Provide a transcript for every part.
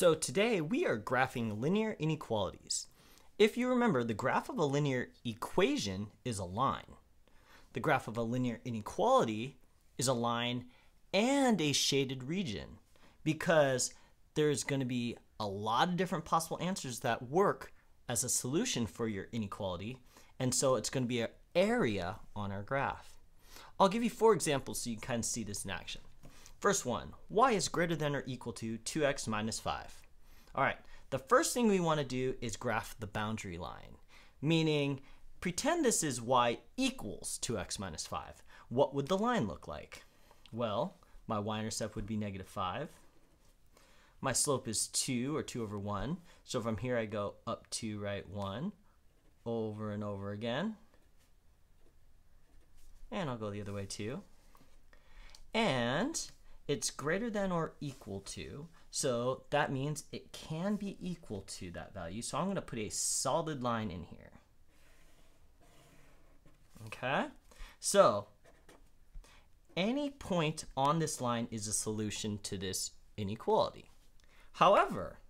So today we are graphing linear inequalities. If you remember, the graph of a linear equation is a line. The graph of a linear inequality is a line and a shaded region, because there's going to be a lot of different possible answers that work as a solution for your inequality, and so it's going to be an area on our graph. I'll give you four examples so you can kind of see this in action. First one, y is greater than or equal to 2x minus 5. All right, the first thing we want to do is graph the boundary line, meaning pretend this is y equals 2x minus 5. What would the line look like? Well, my y-intercept would be negative 5. My slope is 2, or 2 over 1. So from here I go up 2, right 1, over and over again. And I'll go the other way too. And it's greater than or equal to, so that means it can be equal to that value. So I'm going to put a solid line in here. Okay? So any point on this line is a solution to this inequality. However,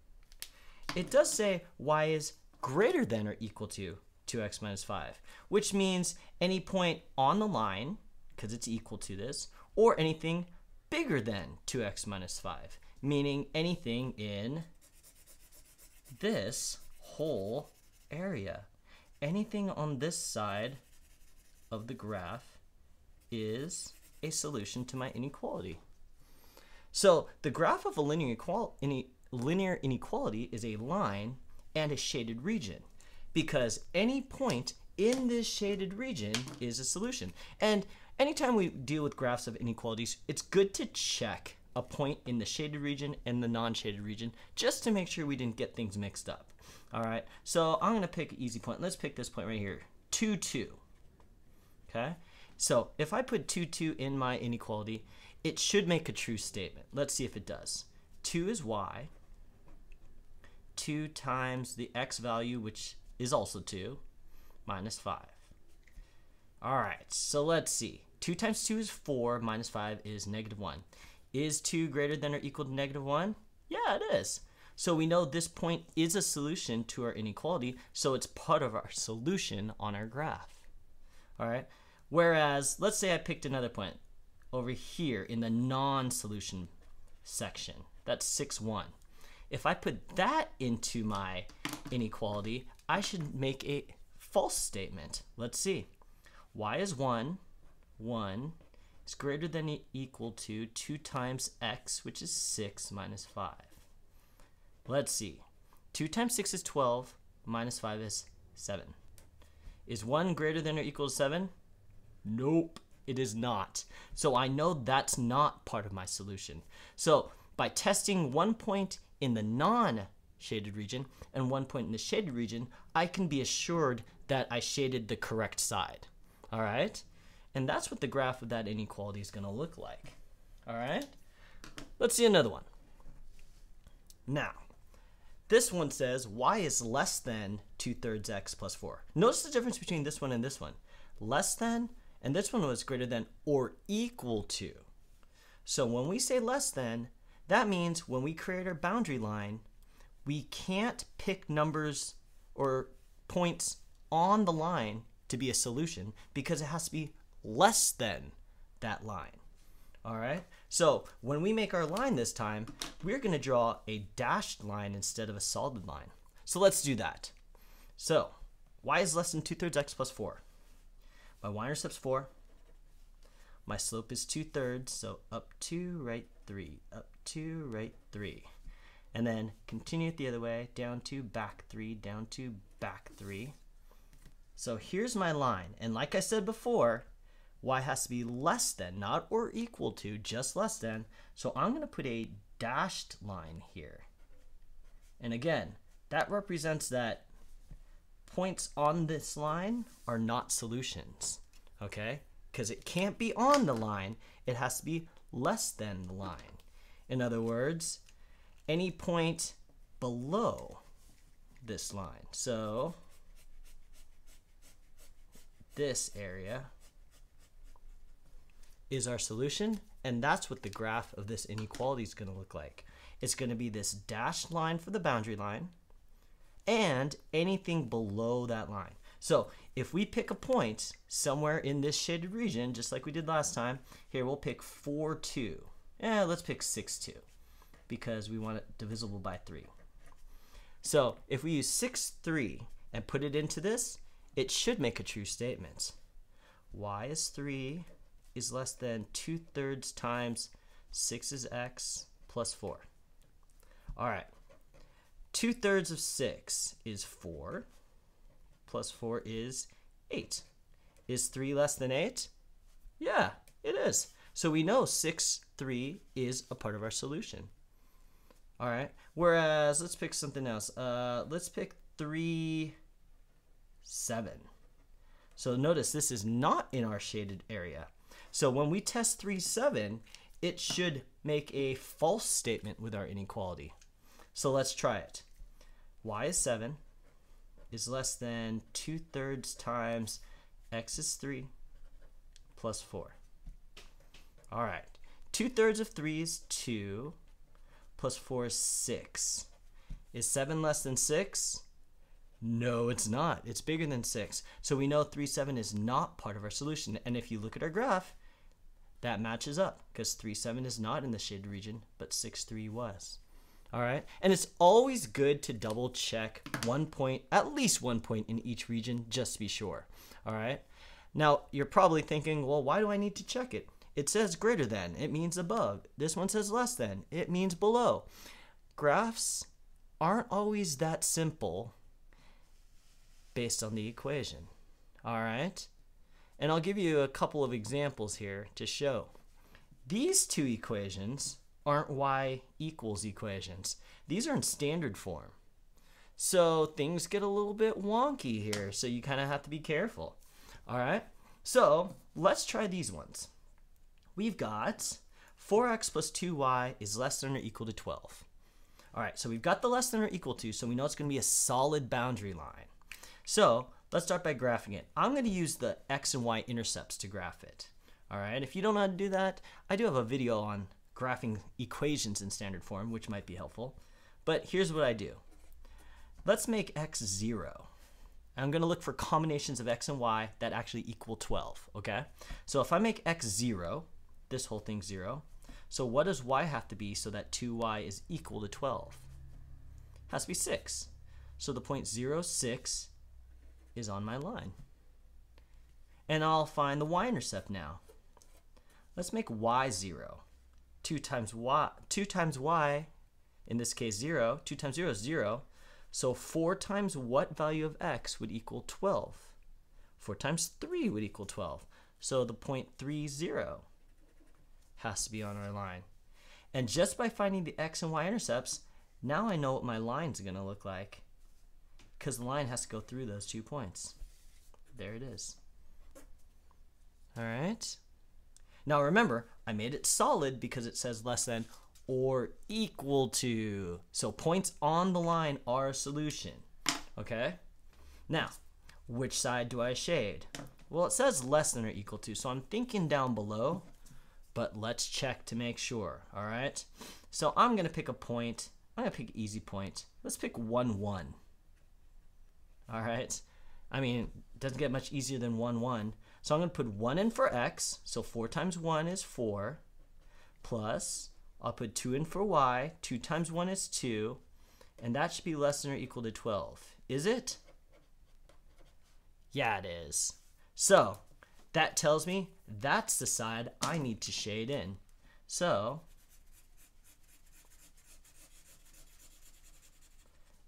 it does say y is greater than or equal to 2x minus 5, which means any point on the line, because it's equal to this, or anything bigger than 2x minus 5, meaning anything in this whole area. Anything on this side of the graph is a solution to my inequality. So the graph of a linear inequality is a line and a shaded region, because any point in this shaded region is a solution. And anytime we deal with graphs of inequalities, it's good to check a point in the shaded region and the non-shaded region just to make sure we didn't get things mixed up. All right, so I'm going to pick an easy point. Let's pick this point right here, 2, 2. Okay, so if I put 2, 2 in my inequality, it should make a true statement. Let's see if it does. 2 is y, 2 times the x value, which is also 2, minus 5. All right, so let's see. 2 times 2 is 4, minus 5 is negative 1. Is 2 greater than or equal to negative 1? Yeah, it is. So we know this point is a solution to our inequality, so it's part of our solution on our graph. All right, whereas let's say I picked another point over here in the non-solution section. That's 6, 1. If I put that into my inequality, I should make a false statement. Let's see. Y is 1, 1 is greater than or equal to 2 times x, which is 6 minus 5. Let's see. 2 times 6 is 12, minus 5 is 7. Is 1 greater than or equal to 7? Nope, it is not. So I know that's not part of my solution. So by testing one point in the non-shaded region and one point in the shaded region, I can be assured that I shaded the correct side. All right, and that's what the graph of that inequality is going to look like. All right, let's see another one. Now, this one says y is less than 2/3 x plus 4. Notice the difference between this one and this one. Less than, and this one was greater than or equal to. So when we say less than, that means when we create our boundary line, we can't pick numbers or points on the line to be a solution, because it has to be less than that line. All right, so when we make our line this time, we're going to draw a dashed line instead of a solid line. So let's do that. So y is less than 2/3 x plus 4. My y-intercept's 4. My slope is 2/3, so up 2, right 3, up 2, right 3. And then continue it the other way, down 2, back 3, down 2, back 3. So here's my line, and like I said before, y has to be less than, not or equal to, just less than. So I'm going to put a dashed line here. And again, that represents that points on this line are not solutions, okay? Because it can't be on the line, it has to be less than the line. In other words, any point below this line. So this area is our solution, and that's what the graph of this inequality is going to look like. it's going to be this dashed line for the boundary line and anything below that line. So if we pick a point somewhere in this shaded region, just like we did last time, here we'll pick 4, 2. Yeah, let's pick 6, 2 because we want it divisible by 3. So if we use 6, 3 and put it into this, it should make a true statement. Y is 3 is less than 2/3 times 6 is x plus 4. All right, 2/3 of 6 is 4. Plus 4 is 8. Is 3 less than 8? Yeah, it is. So we know 6, 3 is a part of our solution. All right, whereas let's pick something else. Let's pick 3, 7. So notice this is not in our shaded area. So when we test 3, 7, it should make a false statement with our inequality. So let's try it. Y is 7. Is less than 2/3 times x is 3 plus 4. All right, 2/3 of 3 is 2 plus 4 is 6. Is 7 less than 6? No, it's not. It's bigger than 6. So we know 3, 7 is not part of our solution. And if you look at our graph, that matches up because 3, 7 is not in the shaded region, but 6, 3 was. All right, and it's always good to double check one point, at least one point in each region, just to be sure. All right, now you're probably thinking, well, why do I need to check it? It says greater than, it means above. This one says less than, it means below. Graphs aren't always that simple based on the equation. All right, and I'll give you a couple of examples here to show. These two equations aren't y equals equations. These are in standard form. So things get a little bit wonky here, so you kind of have to be careful. All right, so let's try these ones. We've got 4x plus 2y is less than or equal to 12. All right, so we've got the less than or equal to, so we know it's going to be a solid boundary line. So let's start by graphing it. I'm going to use the x and y intercepts to graph it. All right, if you don't know how to do that, I do have a video on graphing equations in standard form, which might be helpful. But here's what I do. Let's make x 0. I'm going to look for combinations of x and y that actually equal 12, okay? So if I make x 0, this whole thing's 0. So what does y have to be so that 2y is equal to 12? It has to be 6. So the point 0, 6 is on my line. And I'll find the y-intercept now. Let's make y 0. 2 times y, in this case 0, 2 times 0 is 0, so 4 times what value of x would equal 12? 4 times 3 would equal 12, so the point 3, 0 has to be on our line. And just by finding the x and y intercepts, now I know what my line's going to look like, because the line has to go through those 2 points. There it is. All right. Now remember, I made it solid because it says less than or equal to. So points on the line are a solution, okay? Now, which side do I shade? Well, it says less than or equal to, so I'm thinking down below, but let's check to make sure, all right? So I'm gonna pick a point. I'm gonna pick an easy point. Let's pick 1, 1, all right? I mean, it doesn't get much easier than 1, 1. So I'm going to put 1 in for x, so 4 times 1 is 4, plus I'll put 2 in for y, 2 times 1 is 2, and that should be less than or equal to 12. Is it? Yeah, it is. So that tells me that's the side I need to shade in. So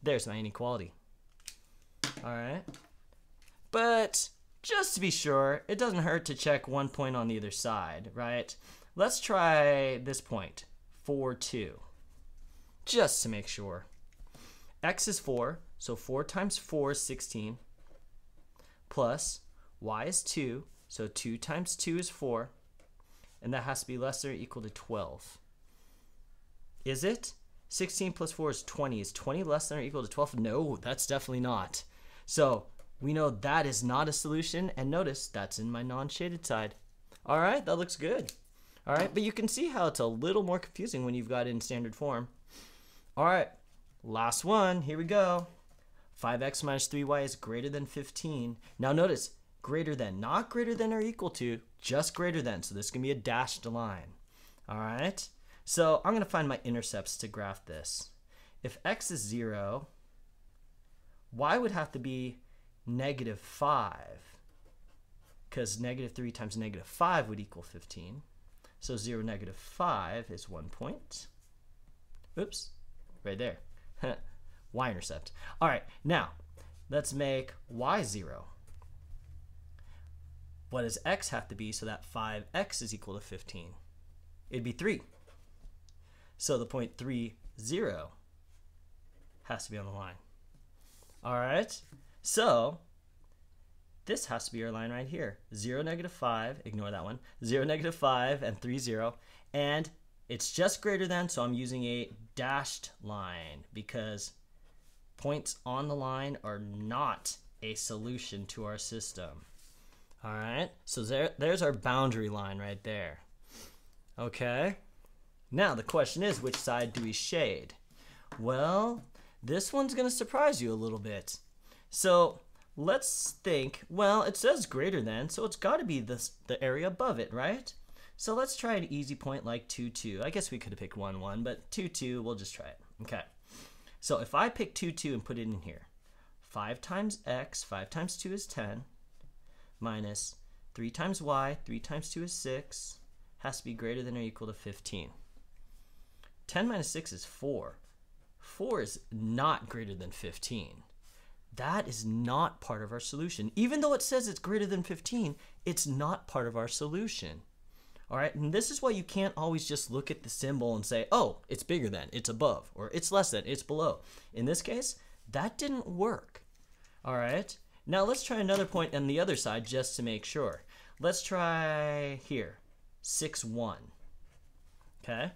there's my inequality. All right. But just to be sure, it doesn't hurt to check one point on either side, right? Let's try this point, 4, 2, just to make sure. X is 4, so 4 times 4 is 16, plus y is 2, so 2 times 2 is 4, and that has to be less than or equal to 12. Is it? 16 plus 4 is 20. Is 20 less than or equal to 12? No, that's definitely not. So we know that is not a solution, and notice that's in my non-shaded side. All right, that looks good. All right, but you can see how it's a little more confusing when you've got it in standard form. All right, last one, here we go. 5x minus 3y is greater than 15. Now notice, greater than, not greater than or equal to, just greater than. So this can be a dashed line. All right, so I'm gonna find my intercepts to graph this. If x is 0, y would have to be negative 5, because negative 3 times negative 5 would equal 15. So 0, negative 5 is 1 point. Oops, right there. Y-intercept. All right, now let's make y 0. What does x have to be so that 5x is equal to 15? It'd be 3. So the point 3, 0 has to be on the line. All right, so this has to be our line right here. 0, negative 5, ignore that one. 0, negative 5, and 3, 0. And it's just greater than, so I'm using a dashed line because points on the line are not a solution to our system. All right, so there's our boundary line right there. Okay, now the question is, which side do we shade? Well, this one's gonna surprise you a little bit. So let's think, well, it says greater than, so it's gotta be the area above it, right? So let's try an easy point like 2, 2. I guess we could've picked 1, 1, but 2, 2, we'll just try it, okay. So if I pick 2, 2 and put it in here, 5 times x, 5 times 2 is 10, minus 3 times y, 3 times 2 is 6, has to be greater than or equal to 15. 10 minus 6 is 4. 4 is not greater than 15. That is not part of our solution. Even though it says it's greater than 15, it's not part of our solution. All right, and this is why you can't always just look at the symbol and say, oh, it's bigger than, it's above, or it's less than, it's below. In this case, that didn't work. All right, now let's try another point on the other side just to make sure. Let's try here. 6, 1, okay?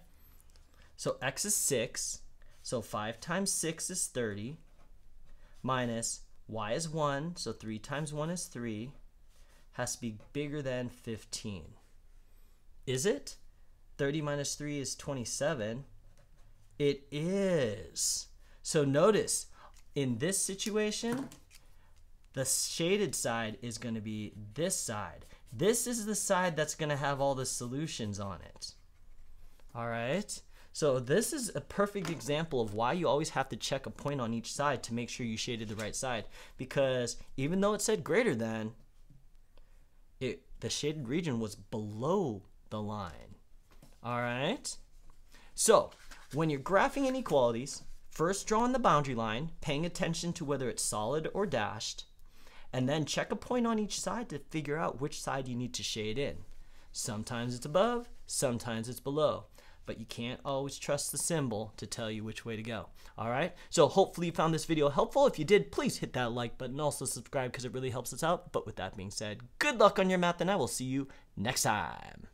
So x is 6, so 5 times 6 is 30, minus y is 1, so 3 times 1 is 3, has to be bigger than 15. Is it? 30 minus 3 is 27. It is. So notice, in this situation, the shaded side is going to be this side. This is the side that's going to have all the solutions on it. All right, so this is a perfect example of why you always have to check a point on each side to make sure you shaded the right side, because even though it said greater than, the shaded region was below the line. All right, so when you're graphing inequalities, first draw on the boundary line, paying attention to whether it's solid or dashed, and then check a point on each side to figure out which side you need to shade in. Sometimes it's above, sometimes it's below, but you can't always trust the symbol to tell you which way to go. All right, so hopefully you found this video helpful. If you did, please hit that like button, also subscribe because it really helps us out. But with that being said, good luck on your math and I will see you next time.